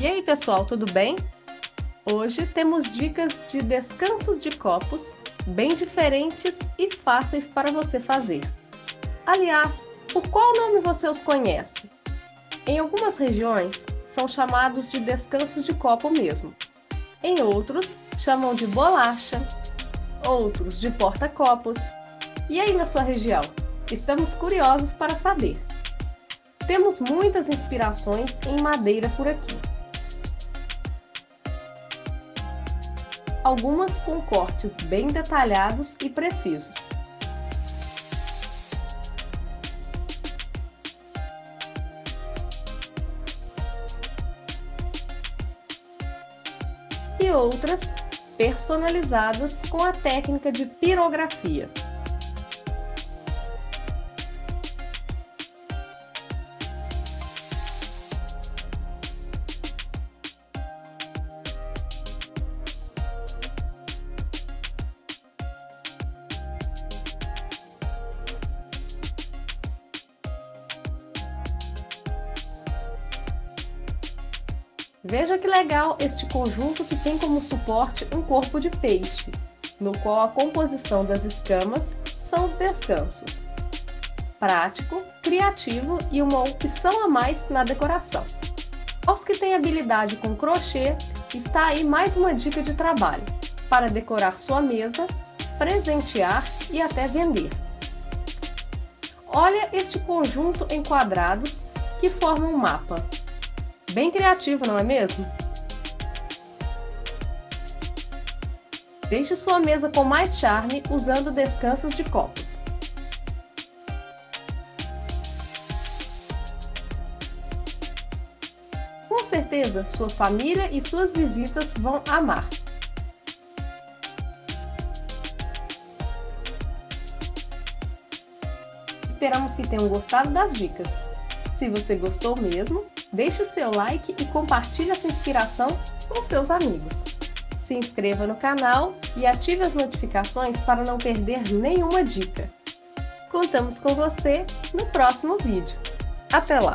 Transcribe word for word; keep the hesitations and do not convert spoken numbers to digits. E aí pessoal, tudo bem? Hoje temos dicas de descansos de copos bem diferentes e fáceis para você fazer. Aliás, por qual nome você os conhece? Em algumas regiões são chamados de descansos de copo mesmo. Em outros chamam de bolacha, outros de porta-copos. E aí na sua região? Estamos curiosos para saber. Temos muitas inspirações em madeira por aqui. Algumas com cortes bem detalhados e precisos. E outras personalizadas com a técnica de pirografia. Veja que legal este conjunto que tem como suporte um corpo de peixe, no qual a composição das escamas são os descansos. Prático, criativo e uma opção a mais na decoração. Aos que têm habilidade com crochê, está aí mais uma dica de trabalho, para decorar sua mesa, presentear e até vender. Olha este conjunto em quadrados que forma um mapa. Bem criativo, não é mesmo? Deixe sua mesa com mais charme usando descansos de copos. Com certeza, sua família e suas visitas vão amar. Esperamos que tenham gostado das dicas. Se você gostou mesmo, deixe o seu like e compartilhe essa inspiração com seus amigos. Se inscreva no canal e ative as notificações para não perder nenhuma dica. Contamos com você no próximo vídeo. Até lá!